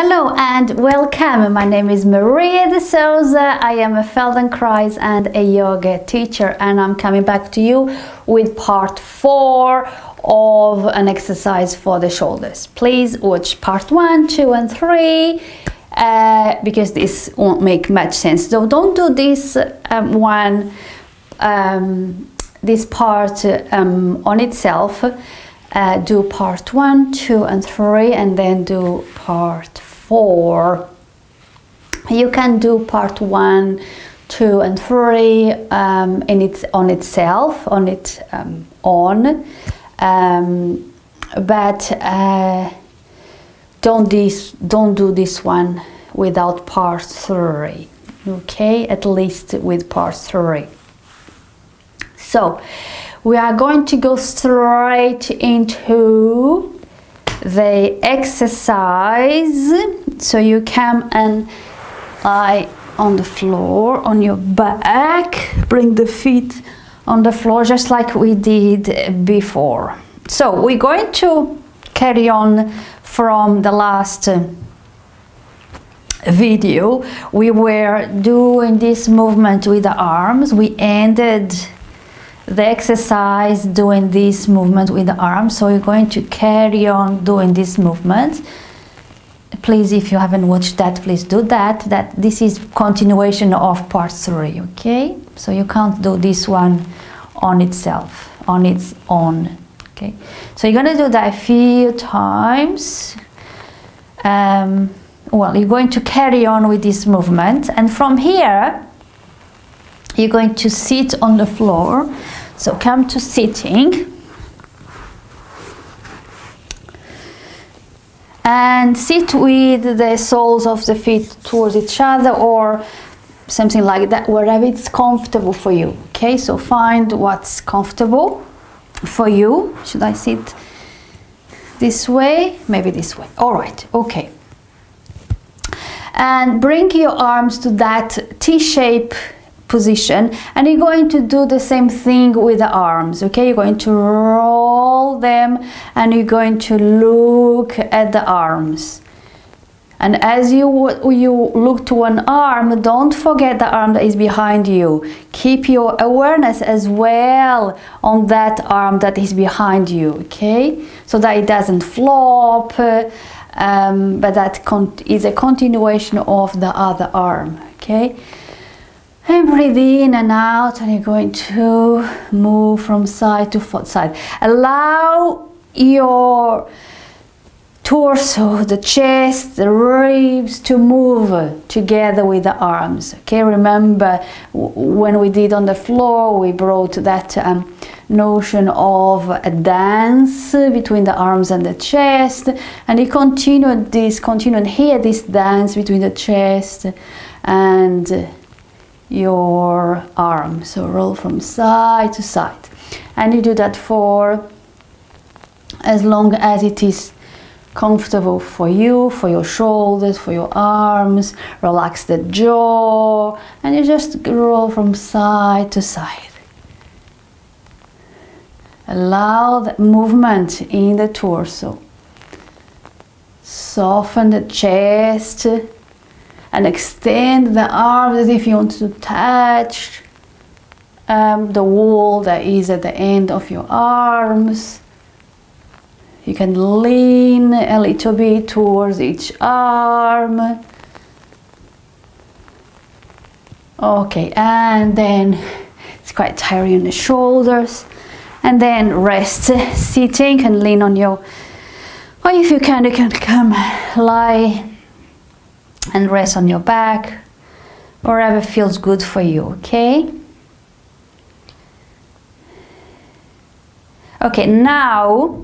Hello and welcome. My name is Maria de Souza. I am a Feldenkrais and a yoga teacher, and I'm coming back to you with part 4 of an exercise for the shoulders. Please watch part 1, 2 and 3 because this won't make much sense. So don't do this this part on itself. Do part 1, 2 and 3 and then do part 4. You can do part 1, 2 and 3 but don't do this one without part 3. Okay, at least with part 3. So we are going to go straight into the exercise. So you come and lie on the floor, on your back. Bring the feet on the floor, just like we did before. So we're going to carry on from the last video. We were doing this movement with the arms. We ended the exercise doing this movement with the arms, so you're going to carry on doing this movement. Please, if you haven't watched that, please do that. This is continuation of part 3, okay? So you can't do this one on itself, on its own, okay? So you're going to do that a few times. Well, you're going to carry on with this movement, and from here you're going to sit on the floor. So come to sitting. And sit with the soles of the feet towards each other or something like that, wherever it's comfortable for you. Okay, so find what's comfortable for you. Should I sit this way? Maybe this way. All right, okay. And bring your arms to that T-shape position, and you're going to do the same thing with the arms, okay? You're going to roll them and you're going to look at the arms, and as you look to one arm, don't forget the arm that is behind you. Keep your awareness as well on that arm that is behind you, okay? So that it doesn't flop, but that is a continuation of the other arm, okay? And breathe in and out, and you're going to move from side to side. Allow your torso, the chest, the ribs to move together with the arms. Okay, remember when we did on the floor, we brought that notion of a dance between the arms and the chest, and you continued here, this dance between the chest and your arm. So roll from side to side, and you do that for as long as it is comfortable for you, for your shoulders, for your arms. Relax the jaw, and you just roll from side to side. Allow the movement in the torso. Soften the chest and extend the arms as if you want to touch the wall that is at the end of your arms. You can lean a little bit towards each arm. Okay, and then it's quite tiring on the shoulders, and then rest sitting and lean on your, or if you can come lie and rest on your back, wherever feels good for you, okay? Okay, now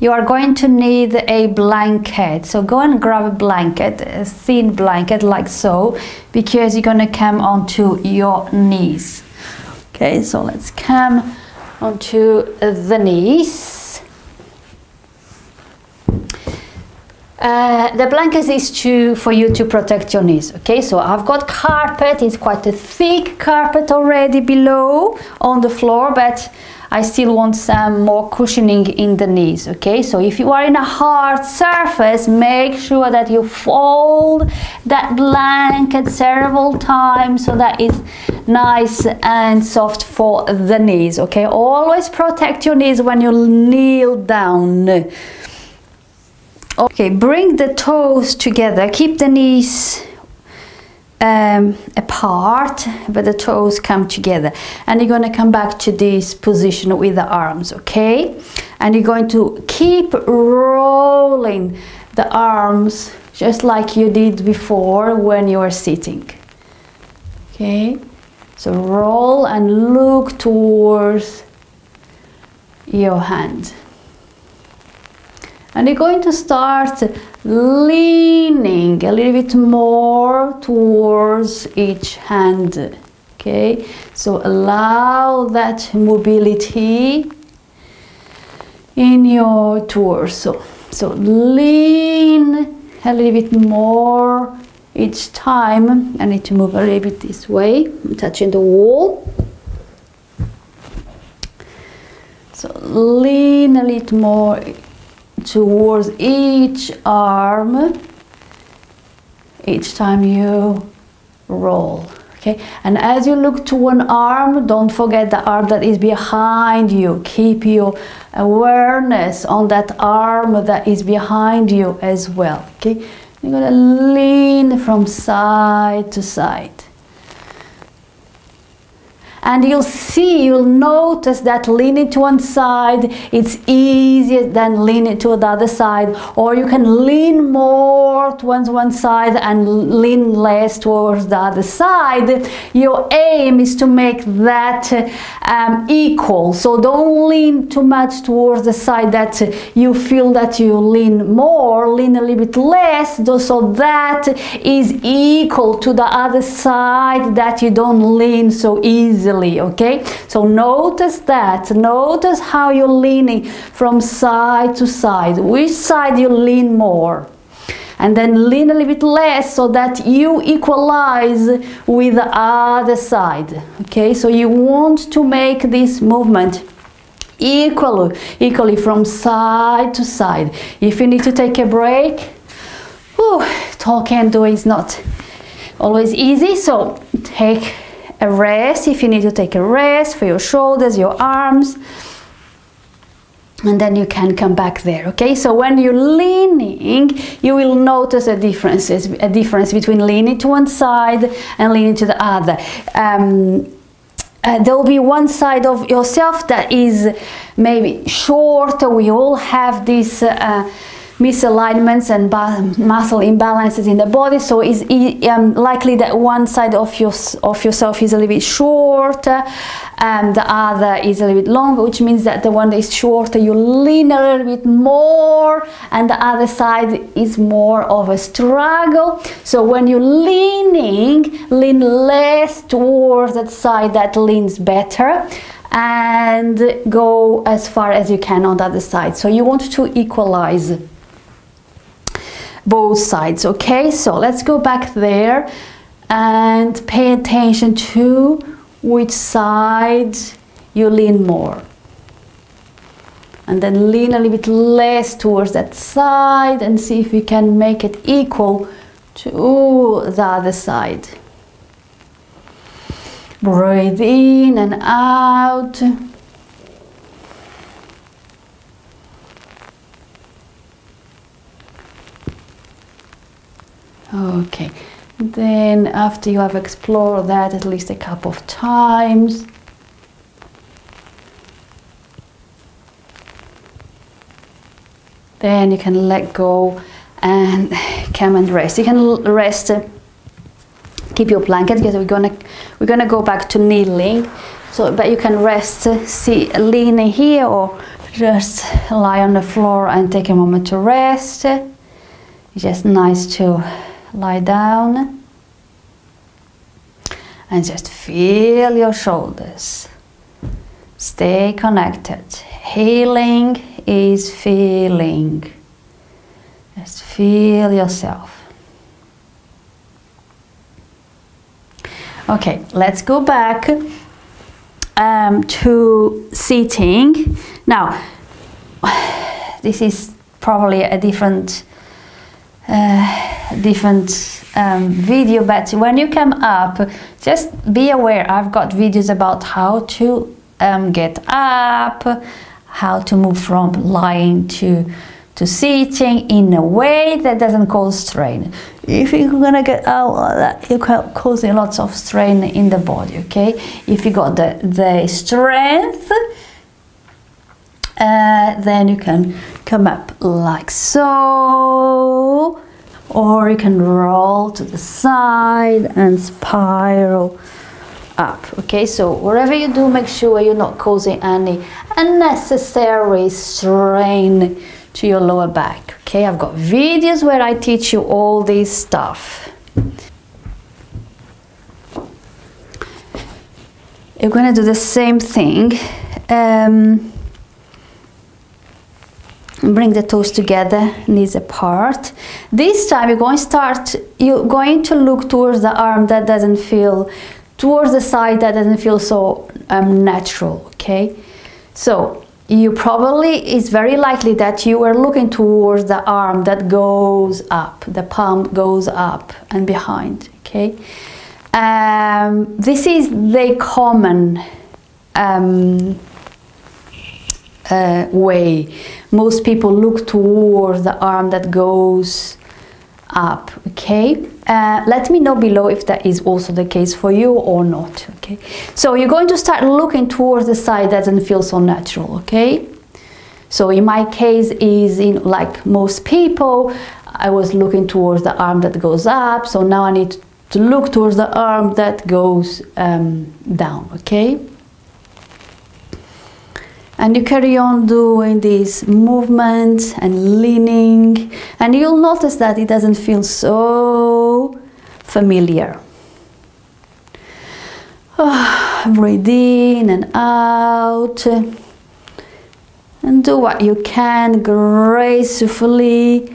you are going to need a blanket. So go and grab a blanket, a thin blanket like so, because you're gonna come onto your knees. Okay, so let's come onto the knees. The blanket is for you to protect your knees, okay? So I've got carpet, it's quite a thick carpet already below on the floor, but I still want some more cushioning in the knees, okay? So if you are in a hard surface, make sure that you fold that blanket several times so that it's nice and soft for the knees, okay? Always protect your knees when you kneel down. Okay, bring the toes together, keep the knees apart, but the toes come together, and you're going to come back to this position with the arms, okay? And you're going to keep rolling the arms just like you did before when you were sitting, okay? So roll and look towards your hand, and you're going to start leaning a little bit more towards each hand, okay? So allow that mobility in your torso. So lean a little bit more each time. I need to move a little bit this way. I'm touching the wall. So lean a little more towards each arm each time you roll, okay? And as you look to one arm, don't forget the arm that is behind you. Keep your awareness on that arm that is behind you as well, okay? You're gonna lean from side to side, and you'll see, you'll notice that leaning to one side, it's easier than leaning to the other side, or you can lean more towards one side and lean less towards the other side. Your aim is to make that equal, so don't lean too much towards the side that you feel that you lean more, lean a little bit less, so that is equal to the other side that you don't lean so easily. Okay, so notice that, notice how you're leaning from side to side, which side you lean more, and then lean a little bit less so that you equalize with the other side, okay? So you want to make this movement equally from side to side. If you need to take a break, whew, talk and do is not always easy, so take a rest if you need to take a rest for your shoulders, your arms, and then you can come back there, okay? So when you're leaning, you will notice a difference between leaning to one side and leaning to the other. There will be one side of yourself that is maybe shorter. We all have this misalignments and muscle imbalances in the body, so it's likely that one side of yourself is a little bit shorter and the other is a little bit longer, which means that the one that is shorter, you lean a little bit more, and the other side is more of a struggle. So when you're leaning, lean less towards that side that leans better, and go as far as you can on the other side. So you want to equalize both sides, okay? So let's go back there and pay attention to which side you lean more, and then lean a little bit less towards that side and see if you can make it equal to the other side. Breathe in and out. Okay, then after you have explored that at least a couple of times, then you can let go and come and rest. You can rest. Keep your blanket, because we're gonna go back to kneeling. So, but you can rest, lean here, or just lie on the floor and take a moment to rest. It's just nice to lie down and just feel your shoulders. Stay connected. Healing is feeling. Just feel yourself. Okay, let's go back to sitting. Now, this is probably a different video, but when you come up, just be aware. I've got videos about how to get up, how to move from lying to sitting in a way that doesn't cause strain. If you're gonna get out, you're causing lots of strain in the body, okay? If you got the strength, then you can come up like so, or you can roll to the side and spiral up, okay? So whatever you do, make sure you're not causing any unnecessary strain to your lower back, okay? I've got videos where I teach you all this stuff. You're gonna do the same thing. Bring the toes together, knees apart. This time you're going to look towards the arm that doesn't feel, towards the side that doesn't feel so natural, okay? So you probably, it's very likely that you were looking towards the arm that goes up, the palm goes up and behind, okay? This is the common way. Most people look towards the arm that goes up, okay? Let me know below if that is also the case for you or not, okay? So you're going to start looking towards the side that doesn't feel so natural, okay? So in my case, is in like most people, I was looking towards the arm that goes up, so now I need to look towards the arm that goes down, okay? And you carry on doing these movements and leaning, and you'll notice that it doesn't feel so familiar. Oh, breathe in and out, and do what you can gracefully,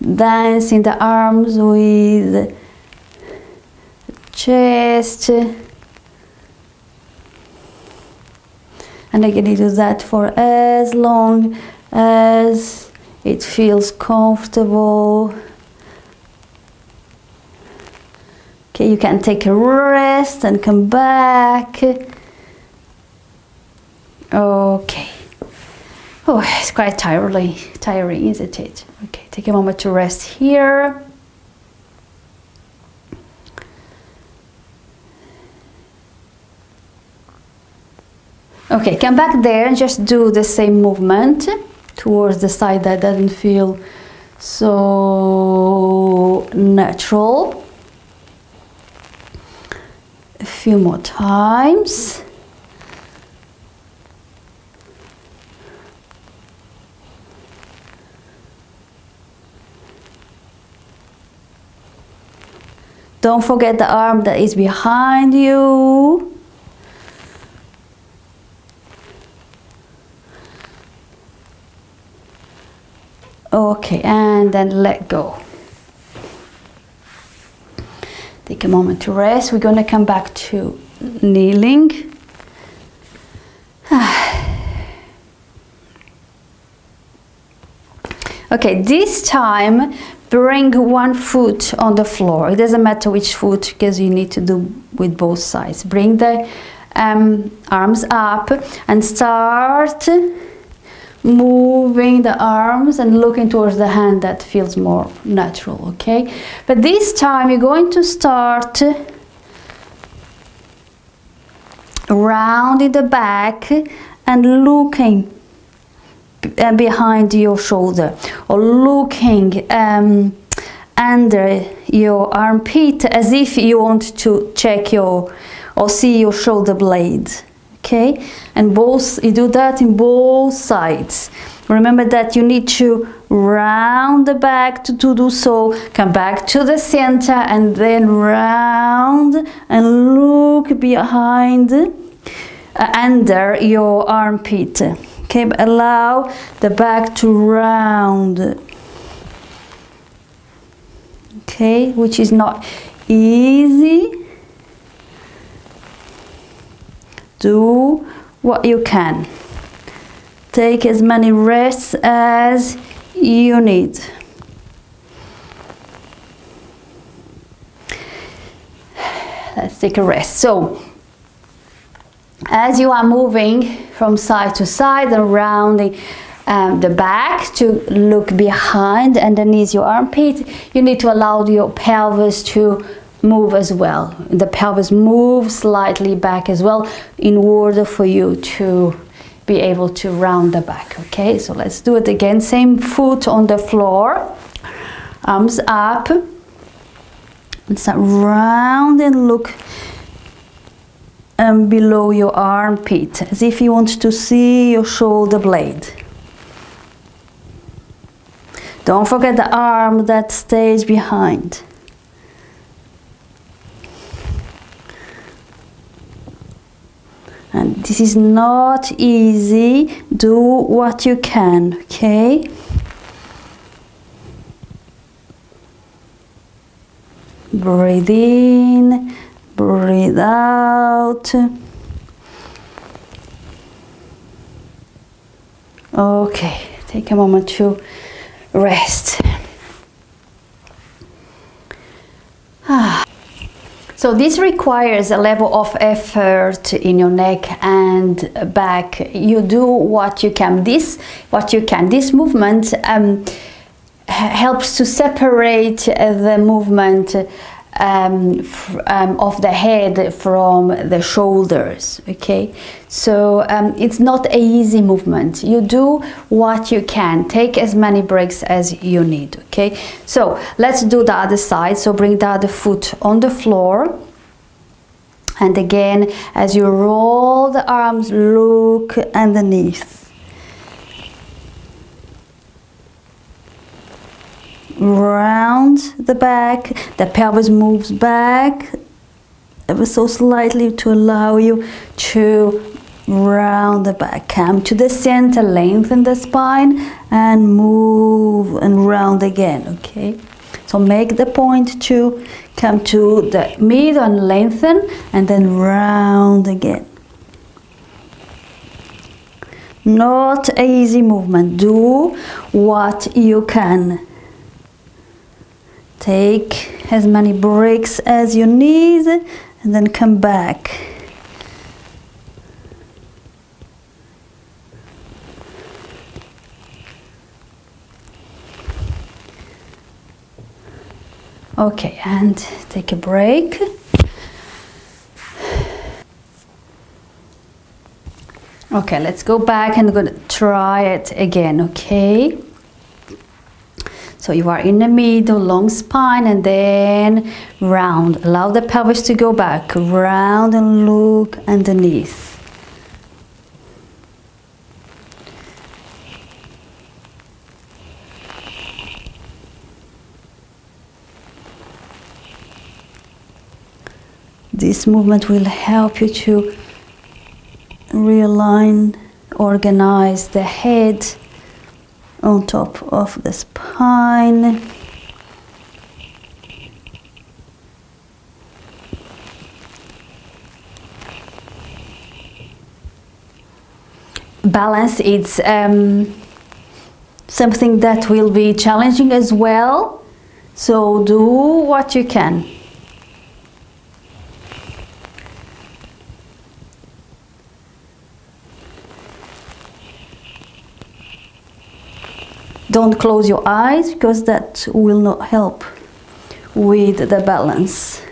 dance in the arms with the chest. And again, you do that for as long as it feels comfortable. Okay, you can take a rest and come back. Okay. Oh, it's quite tiring, isn't it? Okay, take a moment to rest here. Okay, come back there and just do the same movement towards the side that doesn't feel so natural. A few more times. Don't forget the arm that is behind you. Okay, and then let go. Take a moment to rest. We're going to come back to kneeling. Okay, this time bring one foot on the floor. It doesn't matter which foot, because you need to do with both sides. Bring the arms up and start moving the arms and looking towards the hand that feels more natural, okay? But this time you're going to start rounding the back and looking behind your shoulder, or looking under your armpit, as if you want to check your or see your shoulder blades. Okay, and both, you do that in both sides. Remember that you need to round the back to do so. Come back to the center and then round and look behind, under your armpit. Okay, but allow the back to round. Okay, which is not easy. do what you can. Take as many rests as you need. Let's take a rest. So, as you are moving from side to side and rounding the back to look behind underneath your armpit, you need to allow your pelvis to move as well. The pelvis moves slightly back as well in order for you to be able to round the back. Okay, so let's do it again. Same foot on the floor, arms up, and start round and look below your armpit as if you want to see your shoulder blade. Don't forget the arm that stays behind. And this is not easy. Do what you can, okay? Breathe in, breathe out. Okay, take a moment to rest. So this requires a level of effort in your neck and back. You do what you can. This movement helps to separate the movement of the head from the shoulders. Okay, so it's not an easy movement. You do what you can. Take as many breaks as you need. Okay, so let's do the other side. So bring the other foot on the floor, and again, as you roll the arms, look underneath, round the back. The pelvis moves back ever so slightly to allow you to round the back. Come to the center, lengthen the spine and move and round again. Okay, so make the point to come to the middle and lengthen and then round again. Not an easy movement. Do what you can. Take as many breaks as you need and then come back. Okay, and take a break. Okay, let's go back and we're gonna try it again, okay? So you are in the middle, long spine, and then round. Allow the pelvis to go back, round and look underneath. This movement will help you to realign, organize the head on top of the spine. Balance, it's something that will be challenging as well, so do what you can. Don't close your eyes because that will not help with the balance.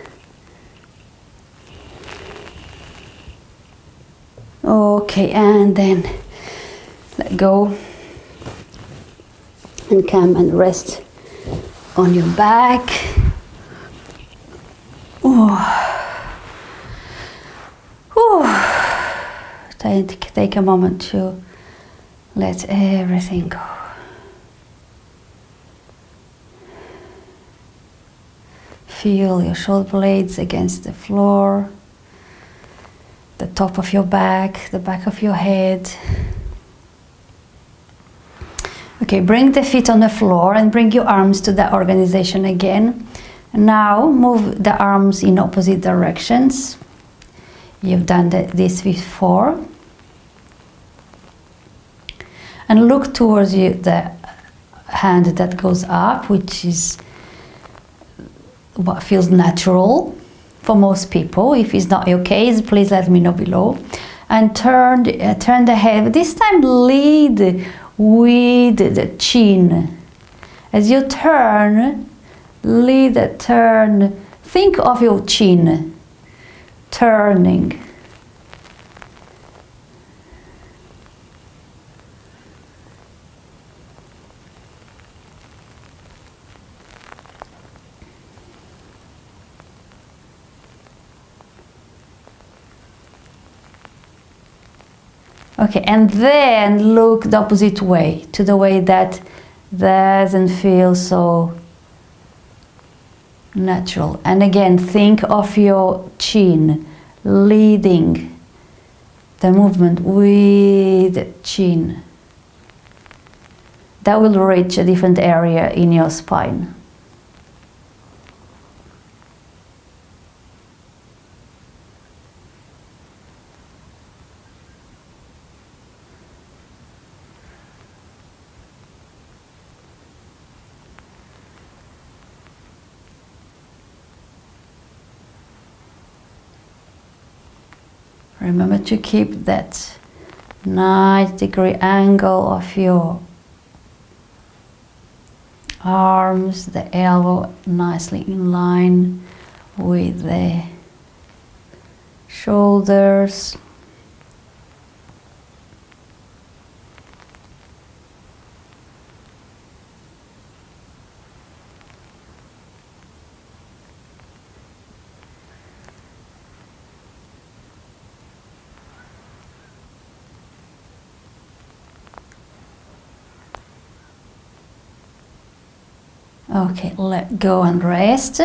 Okay, and then let go and come and rest on your back. Take a moment to let everything go. Feel your shoulder blades against the floor, the top of your back, the back of your head. Okay, bring the feet on the floor and bring your arms to the organization again. Now move the arms in opposite directions. You've done this before. And look towards you, the hand that goes up, which is what feels natural for most people. If it's not your case, please let me know below. And turn the head. This time lead with the chin. As you turn, lead the turn. Think of your chin turning. Okay, and then look the opposite way, to the way that doesn't feel so natural. And again, think of your chin, leading the movement with the chin. That will reach a different area in your spine. Remember to keep that 90-degree angle of your arms, the elbow nicely in line with the shoulders. Okay, let go and rest.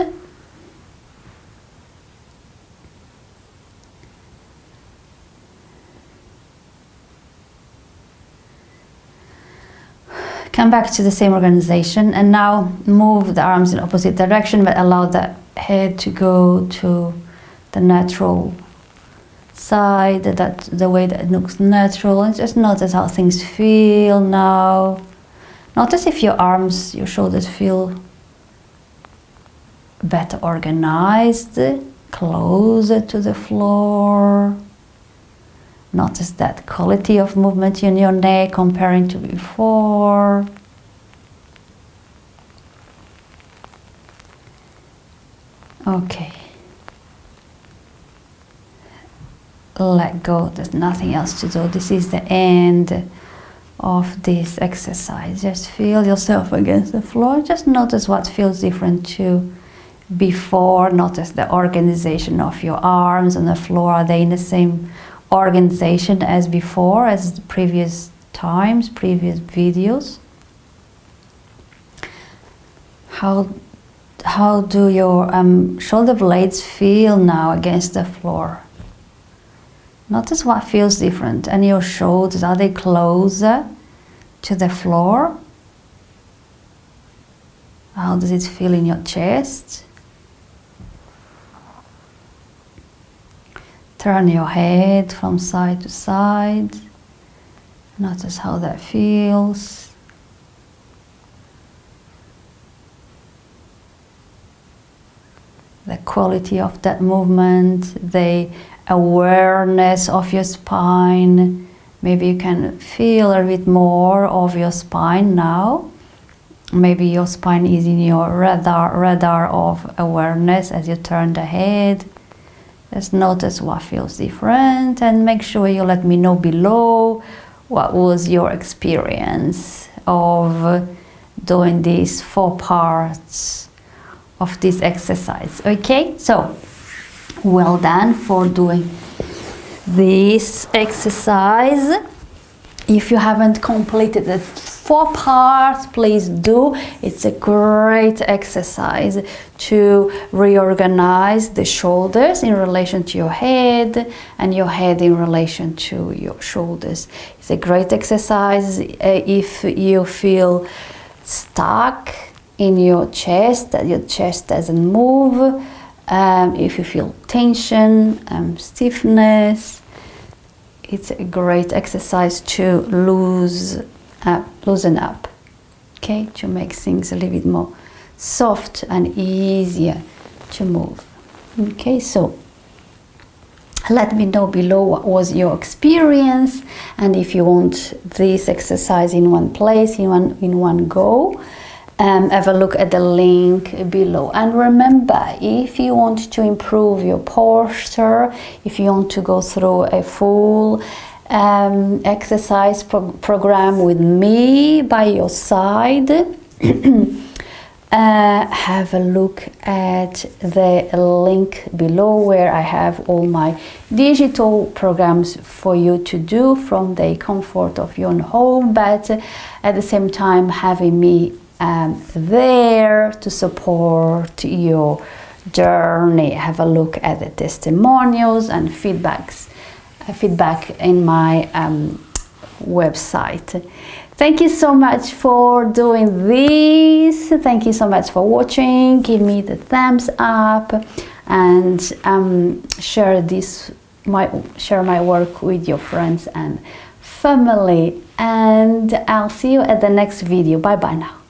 Come back to the same organization and now move the arms in opposite direction, but allow the head to go to the natural side, that the way that it looks natural. And just notice how things feel now. Notice if your arms, your shoulders feel better organized, closer to the floor. Notice that quality of movement in your neck comparing to before. Okay. Let go, there's nothing else to do. This is the end of this exercise. Just feel yourself against the floor. Just notice what feels different to before. Notice the organization of your arms on the floor. Are they in the same organization as before, as the previous times, previous videos? How do your shoulder blades feel now against the floor? Notice what feels different. And your shoulders, are they closer to the floor? How does it feel in your chest? Turn your head from side to side. Notice how that feels. The quality of that movement, the awareness of your spine. Maybe you can feel a bit more of your spine now. Maybe your spine is in your radar of awareness as you turn the head. Just notice what feels different and make sure you let me know below what was your experience of doing these 4 parts of this exercise. Okay, so well done for doing this exercise. If you haven't completed the 4 parts, please do. It's a great exercise to reorganize the shoulders in relation to your head and your head in relation to your shoulders. It's a great exercise if you feel stuck in your chest, that your chest doesn't move. If you feel tension, stiffness, it's a great exercise to loosen up, okay, to make things a little bit more soft and easier to move. Okay, so let me know below what was your experience, and if you want this exercise in one place, in one go, have a look at the link below. And remember, if you want to improve your posture, if you want to go through a full exercise program with me by your side, have a look at the link below where I have all my digital programs for you to do from the comfort of your home, but at the same time having me there to support your journey. Have a look at the testimonials and feedback in my website. Thank you so much for doing this. Thank you so much for watching. Give me the thumbs up and share my work with your friends and family. And I'll see you at the next video. Bye bye now.